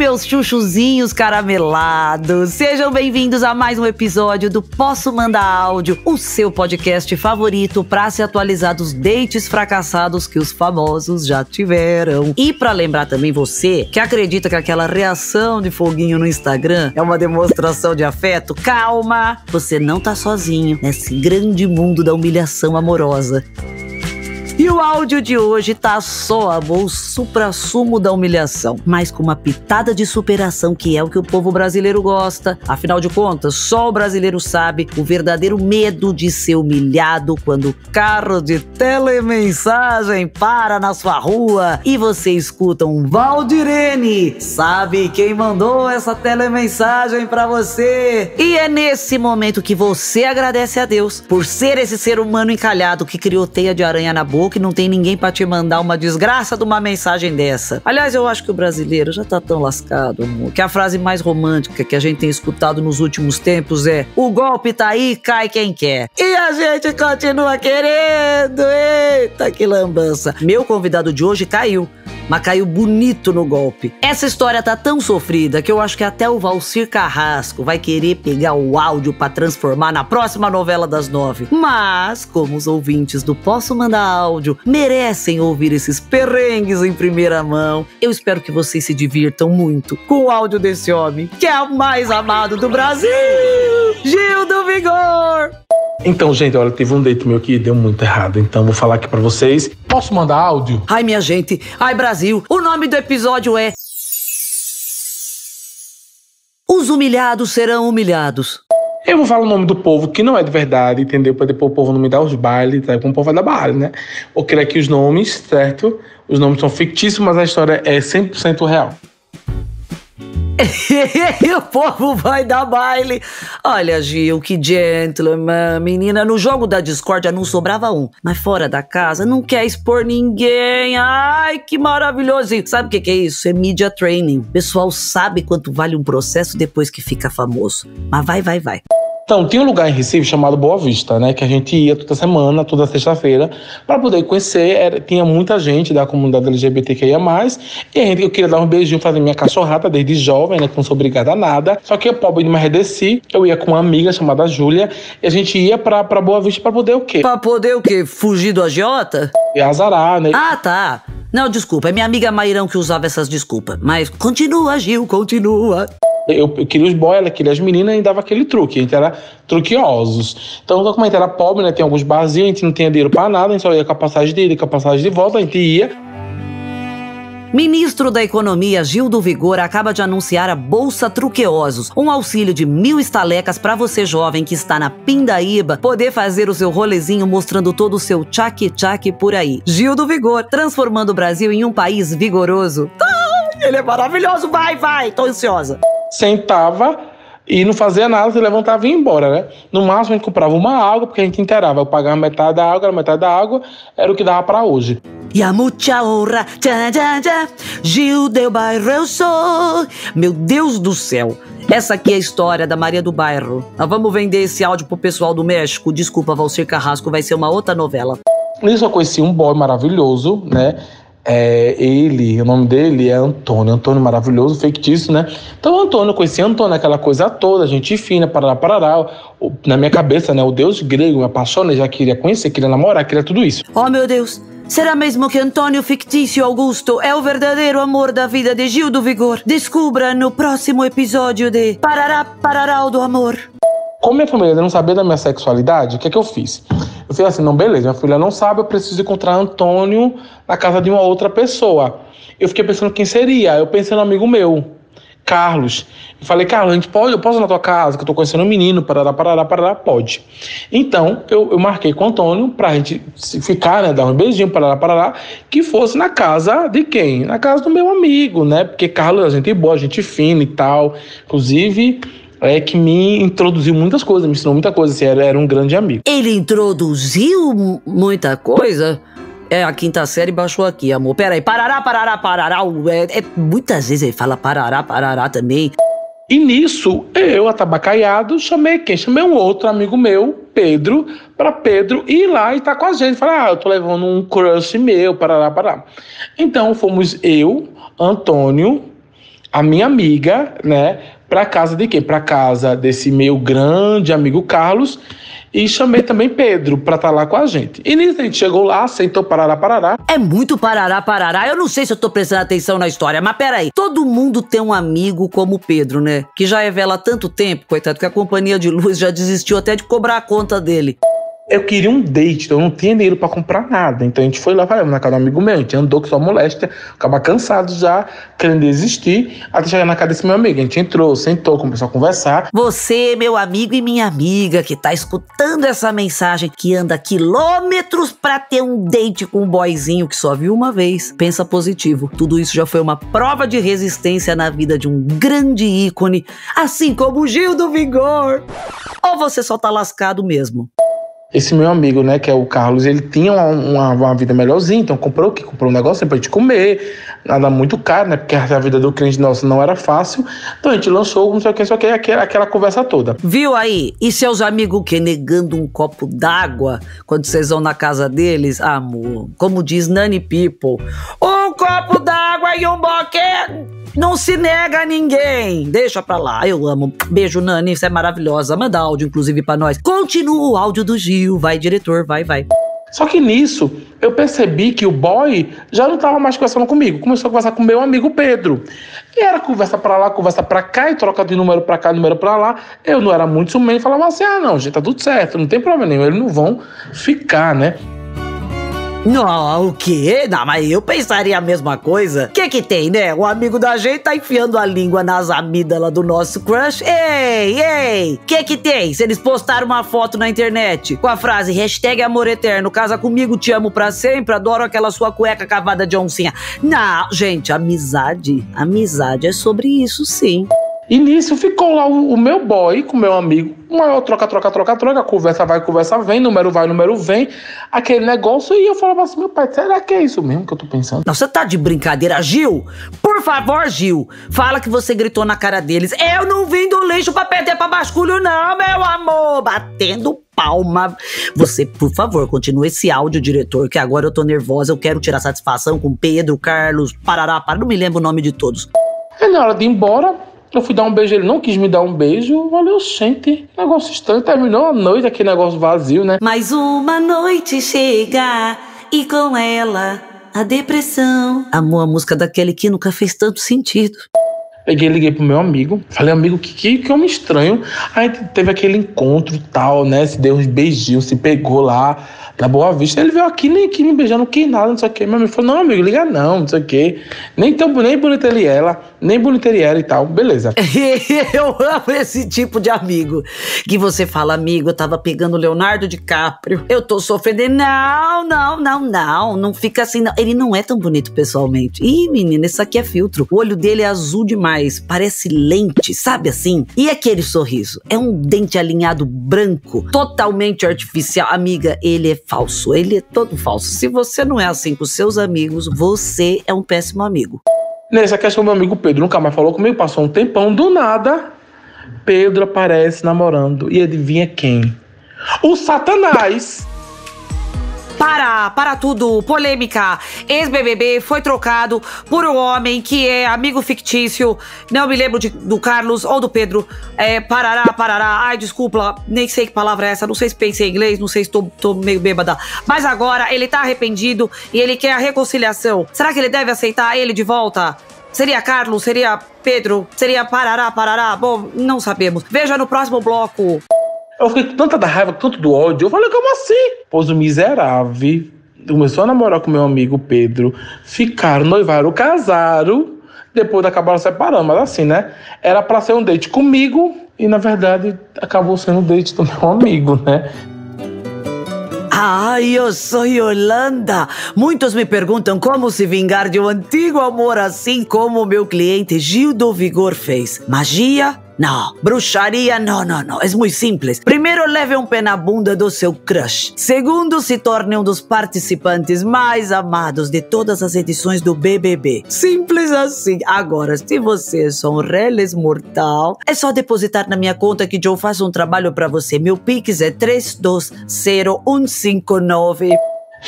meus chuchuzinhos caramelados. Sejam bem-vindos a mais um episódio do Posso Mandar Áudio, o seu podcast favorito para se atualizar dos dates fracassados que os famosos já tiveram. E para lembrar também você que acredita que aquela reação de foguinho no Instagram é uma demonstração de afeto, calma! Você não tá sozinho nesse grande mundo da humilhação amorosa. E o áudio de hoje tá sóabo, o suprassumo da humilhação, mas com uma pitada de superação, que é o que o povo brasileiro gosta. Afinal de contas, só o brasileiro sabe o verdadeiro medo de ser humilhado quando o carro de telemensagem para na sua rua e você escuta um Valdirene. Sabe quem mandou essa telemensagem pra você? E é nesse momento que você agradece a Deus por ser esse ser humano encalhado que criou teia de aranha na boca, que não tem ninguém pra te mandar uma desgraça de uma mensagem dessa. Aliás, eu acho que o brasileiro já tá tão lascado, amor, que a frase mais romântica que a gente tem escutado nos últimos tempos é: o golpe tá aí, cai quem quer. E a gente continua querendo. Eita, que lambança. Meu convidado de hoje caiu, mas caiu bonito no golpe. Essa história tá tão sofrida que eu acho que até o Walcir Carrasco vai querer pegar o áudio pra transformar na próxima novela das 9. Mas, como os ouvintes do Posso Mandar Áudio merecem ouvir esses perrengues em primeira mão, eu espero que vocês se divirtam muito com o áudio desse homem, que é o mais amado do Brasil, Gil do Vigor! Então, gente, olha, teve um date meu que deu muito errado, então vou falar aqui pra vocês. Posso mandar áudio? Ai, minha gente, ai, Brasil, o nome do episódio é Os Humilhados Serão Humilhados. Eu vou falar o nome do povo que não é de verdade, entendeu? Pra depois o povo não me dar os bailes, tá? Como o povo vai dar baile, né? Vou criar aqui os nomes, certo? Os nomes são fictícios, mas a história é 100% real. O povo vai dar baile. Olha, Gil, que gentleman, menina. No jogo da discórdia não sobrava um, mas fora da casa não quer expor ninguém. Ai, que maravilhoso. Sabe o que é isso? É media training. O pessoal sabe quanto vale um processo depois que fica famoso. Mas vai. Então, tem um lugar em Recife chamado Boa Vista, né? Que a gente ia toda semana, toda sexta-feira, para poder conhecer. Tinha muita gente da comunidade LGBTQIA+, e a gente, eu queria dar um beijinho, fazer minha cachorrada desde jovem, né? Que não sou obrigada a nada. Só que eu, pobre de Marredeci, eu ia com uma amiga chamada Júlia, e a gente ia pra Boa Vista para poder o quê? Pra poder o quê? Fugir do agiota? E azarar, né? Ah, tá. Não, desculpa, é minha amiga Mairão que usava essas desculpas. Mas continua, Gil, continua. Eu queria os boys, ela queria as meninas e dava aquele truque. A gente era truquiosos. Então, como a gente era pobre, né? Tem alguns barzinhos, a gente não tinha dinheiro pra nada, a gente só ia com a passagem de ida, com a passagem de volta, a gente ia. Ministro da Economia Gil do Vigor acaba de anunciar a Bolsa Truqueosos, um auxílio de 1.000 estalecas para você jovem que está na pindaíba poder fazer o seu rolezinho mostrando todo o seu tchac-tchac por aí. Gil do Vigor, transformando o Brasil em um país vigoroso. Ah, ele é maravilhoso, vai, tô ansiosa. Sentava e não fazia nada, se levantava e ia embora, né? No máximo a gente comprava uma água, porque a gente inteirava. Eu pagava metade da água, era o que dava pra hoje. E a mucha honra, tchan, tchan, tchan, Gil do Bairro eu sou. Meu Deus do céu, essa aqui é a história da Maria do Bairro. Nós vamos vender esse áudio pro pessoal do México. Desculpa, Walcir Carrasco, vai ser uma outra novela. Nisso eu conheci um boy maravilhoso, né? O nome dele é Antônio maravilhoso, fictício, né? Então Antônio, eu conheci Antônio, aquela coisa toda, gente fina, parará, na minha cabeça, né? O deus grego, me apaixonei, já queria conhecer, queria namorar, queria tudo isso. Oh, meu Deus, será mesmo que Antônio fictício Augusto é o verdadeiro amor da vida de Gil do Vigor? Descubra no próximo episódio de Parará, Parará do Amor. Como minha família não sabia da minha sexualidade, o que é que eu fiz? Eu falei assim, não, beleza, minha filha não sabe, eu preciso encontrar Antônio na casa de uma outra pessoa. Eu fiquei pensando quem seria, eu pensei no amigo meu, Carlos. Eu falei, Carlos, eu posso ir na tua casa, que eu tô conhecendo um menino, parará, pode. Então, eu marquei com o Antônio pra gente ficar, né, dar um beijinho, parará, que fosse na casa de quem? Na casa do meu amigo, né, porque Carlos é gente boa, gente fina e tal, inclusive... É que me introduziu muitas coisas, me ensinou muita coisa, assim, era um grande amigo. Ele introduziu muita coisa? É, a quinta série baixou aqui, amor. Peraí, parará, muitas vezes ele fala parará também. E nisso, eu, atabacaiado, chamei quem? Chamei um outro amigo meu, Pedro, pra Pedro ir lá e tá com a gente. Falar, eu tô levando um crush meu, parará. Então, fomos eu, Antônio, a minha amiga, né, para casa de quem? Para casa desse meu grande amigo Carlos, e chamei também Pedro para estar lá com a gente. E nisso a gente chegou lá, sentou parará, parará. É muito parará, parará. Eu não sei se eu tô prestando atenção na história, mas peraí. Todo mundo tem um amigo como o Pedro, né? Que já é vela há tanto tempo, coitado, que a companhia de luz já desistiu até de cobrar a conta dele. Eu queria um date, então eu não tinha dinheiro pra comprar nada. Então a gente foi lá, falamos na casa do amigo meu, a gente andou com sua moléstia, acaba cansado já, querendo desistir, até chegar na casa desse meu amigo. A gente entrou, sentou, começou a conversar. Você, meu amigo e minha amiga, que tá escutando essa mensagem, que anda quilômetros pra ter um date com um boyzinho que só viu uma vez, pensa positivo. Tudo isso já foi uma prova de resistência na vida de um grande ícone, assim como o Gil do Vigor. Ou você só tá lascado mesmo? Esse meu amigo, né, que é o Carlos, ele tinha uma vida melhorzinha, então comprou um negócio pra gente comer, nada muito caro, né, porque a vida do cliente nosso não era fácil, então a gente lançou, não sei o que, aquela conversa toda. Viu aí? E seus amigos o quê? Negando um copo d'água quando vocês vão na casa deles? Amor, como diz Nani People, um copo d'água e um boquete! Não se nega a ninguém. Deixa pra lá. Eu amo. Beijo, Nani. Você é maravilhosa. Manda áudio, inclusive, pra nós. Continua o áudio do Gil. Vai, diretor. Vai. Só que nisso, eu percebi que o boy já não tava mais conversando comigo. Começou a conversar com meu amigo Pedro. E era conversa pra lá, conversa pra cá, e troca de número pra cá, número pra lá. Eu não era muito sumento e falava assim, não, gente, tá tudo certo. Não tem problema nenhum. Eles não vão ficar, né? Não, o quê? Não, mas eu pensaria a mesma coisa. Que tem, né? O amigo da gente tá enfiando a língua nas amígdalas do nosso crush. Ei! Que tem? Se eles postaram uma foto na internet com a frase #amoreterno, casa comigo, te amo pra sempre, adoro aquela sua cueca cavada de oncinha. Não, gente, amizade é sobre isso, sim. E nisso ficou lá o meu boy com o meu amigo. Maior troca, conversa vem, número vem, aquele negócio. E eu falava assim, meu pai, será que é isso mesmo que eu tô pensando? Não, você tá de brincadeira, Gil? Por favor, Gil, fala que você gritou na cara deles. Eu não vim do lixo pra perder pra basculho não, meu amor. Batendo palma. Você, por favor, continue esse áudio, diretor, que agora eu tô nervosa. Eu quero tirar satisfação com Pedro, Carlos, não me lembro o nome de todos. É na hora de ir embora. Eu fui dar um beijo, ele não quis me dar um beijo. Valeu, gente. Negócio estranho. Terminou a noite, aquele negócio vazio, né? Mais uma noite chega e com ela a depressão. Amor, a música daquele que nunca fez tanto sentido. Liguei pro meu amigo. Falei, amigo, que homem estranho. Aí teve aquele encontro tal, né? Se deu uns beijinhos, se pegou lá na Boa Vista. Ele veio aqui, nem aqui me beijando, que nada, não sei o que. Meu amigo falou, não, amigo, liga não, não sei o que. Nem bonita ele ela, nem bonita ele era e tal. Beleza. Eu amo esse tipo de amigo. Que você fala, amigo, eu tava pegando o Leonardo DiCaprio. Eu tô sofrendo. Não. Não fica assim, não. Ele não é tão bonito pessoalmente. Ih, menina, esse aqui é filtro. O olho dele é azul demais. Parece lente, sabe assim? E aquele sorriso? É um dente alinhado branco, totalmente artificial. Amiga, ele é falso, ele é todo falso. Se você não é assim com seus amigos, você é um péssimo amigo. Nessa questão, meu amigo Pedro nunca mais falou comigo, passou um tempão, do nada, Pedro aparece namorando. E adivinha quem? O Satanás! Para tudo, polêmica. Ex-BBB foi trocado por um homem que é amigo fictício. Não me lembro do Carlos ou do Pedro. Parará. Ai, desculpa, nem sei que palavra é essa. Não sei se pensei em inglês, não sei se tô meio bêbada. Mas agora ele tá arrependido e ele quer a reconciliação. Será que ele deve aceitar ele de volta? Seria Carlos? Seria Pedro? Seria Parará? Bom, não sabemos. Veja no próximo bloco. Eu fiquei com tanta da raiva, tanto do ódio. Eu falei, como assim? Pois o miserável começou a namorar com meu amigo Pedro. Ficaram, noivaram, casaram. Depois acabaram separando. Mas assim, né? Era pra ser um date comigo. E na verdade, acabou sendo um date do meu amigo, né? Ah, eu sou Yolanda. Muitos me perguntam como se vingar de um antigo amor, assim como o meu cliente Gil do Vigor fez. Magia? Não. Bruxaria? Não. É muito simples. Primeiro, leve um pé na bunda do seu crush. Segundo, se torne um dos participantes mais amados de todas as edições do BBB. Simples assim. Agora, se você é só um reles mortal, é só depositar na minha conta que eu faço um trabalho pra você. Meu Pix é 320159.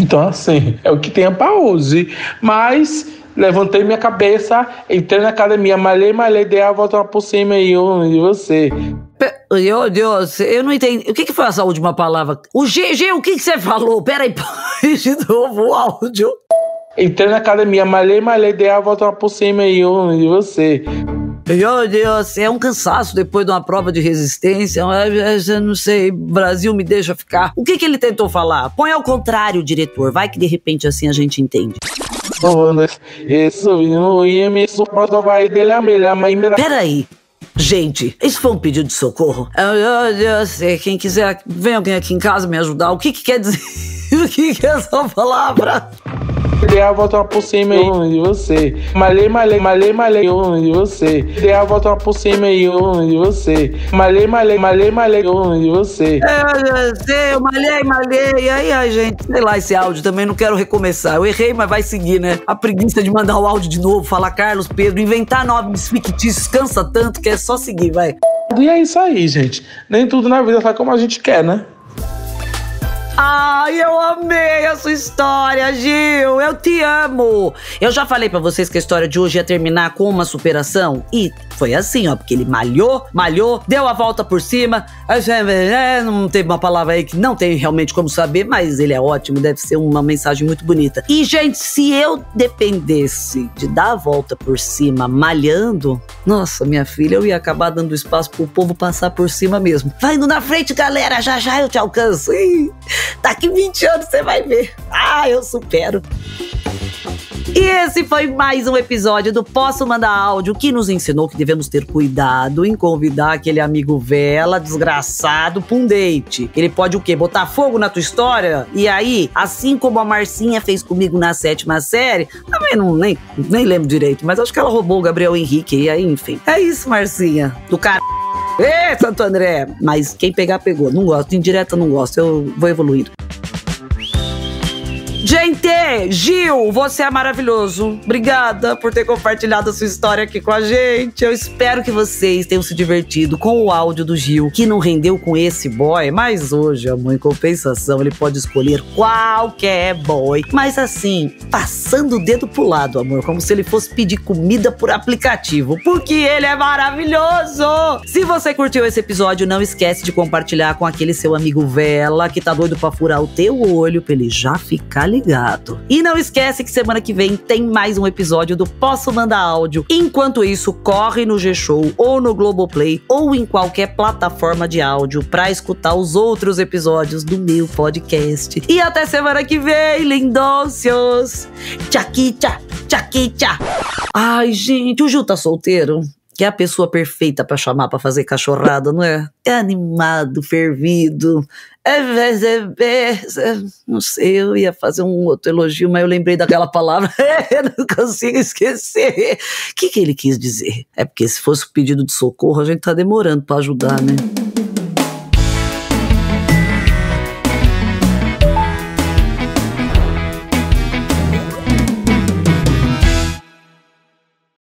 Então, assim, é o que tem pra hoje. Mas levantei minha cabeça, entrei na academia, malhei, dei a volta por cima e eu e você. Meu Deus, eu não entendi. O que foi essa última palavra? O GG, o que você falou? Peraí, de novo o áudio. Entrei na academia, malhei, dei a volta por cima e eu e você. Meu Deus, é um cansaço depois de uma prova de resistência. Eu não sei, Brasil me deixa ficar. O que ele tentou falar? Põe ao contrário, diretor. Vai que de repente assim a gente entende. Peraí. Gente, isso foi um pedido de socorro? Meu Deus, quem quiser, vem alguém aqui em casa me ajudar. O que quer dizer? O que é essa palavra? Dei a volta por cima e eu e você. Malhei, eu e você. Dei a volta por cima e eu e você. Malhei, eu e você. Eu malhei. Ai, gente, sei lá, esse áudio também não quero recomeçar. Eu errei, mas vai seguir, né? A preguiça de mandar o áudio de novo, falar Carlos, Pedro, inventar nomes fictícios, cansa tanto que é só seguir, vai. E é isso aí, gente. Nem tudo na vida sai como a gente quer, né? Ai, eu amei a sua história, Gil! Eu te amo! Eu já falei pra vocês que a história de hoje ia terminar com uma superação. E foi assim, ó, porque ele malhou, deu a volta por cima. Não teve uma palavra aí que não tem realmente como saber, mas ele é ótimo, deve ser uma mensagem muito bonita. E, gente, se eu dependesse de dar a volta por cima malhando, nossa, minha filha, eu ia acabar dando espaço pro povo passar por cima mesmo. Vai indo na frente, galera, já eu te alcanço. Ih! Daqui 20 anos você vai ver. Ah, eu supero. E esse foi mais um episódio do Posso Mandar Áudio, que nos ensinou que devemos ter cuidado em convidar aquele amigo vela desgraçado pra um date. Ele pode o quê? Botar fogo na tua história? E aí, assim como a Marcinha fez comigo na 7ª série, também nem lembro direito, mas acho que ela roubou o Gabriel Henrique, e aí, enfim. É isso, Marcinha, do cara. Ê, Santo André! Mas quem pegar, pegou. Não gosto. Indireta, não gosto. Eu vou evoluindo. Gente, Gil, você é maravilhoso. Obrigada por ter compartilhado a sua história aqui com a gente. Eu espero que vocês tenham se divertido com o áudio do Gil, que não rendeu com esse boy. Mas hoje, amor, em compensação, ele pode escolher qualquer boy. Mas assim, passando o dedo pro lado, amor. Como se ele fosse pedir comida por aplicativo. Porque ele é maravilhoso! Se você curtiu esse episódio, não esquece de compartilhar com aquele seu amigo vela, que tá doido pra furar o teu olho, pra ele já ficar ligado. E não esquece que semana que vem tem mais um episódio do Posso Mandar Áudio. Enquanto isso, corre no Gshow ou no Globoplay ou em qualquer plataforma de áudio pra escutar os outros episódios do meu podcast. E até semana que vem, lindôcios! Tchaquicha, tchaquicha! Ai, gente, o Gil tá solteiro? Que é a pessoa perfeita pra chamar, pra fazer cachorrada, não é? É animado, fervido. Não sei, eu ia fazer um outro elogio, mas eu lembrei daquela palavra. Não consigo esquecer. O que ele quis dizer? É porque se fosse um pedido de socorro, a gente tá demorando pra ajudar, né?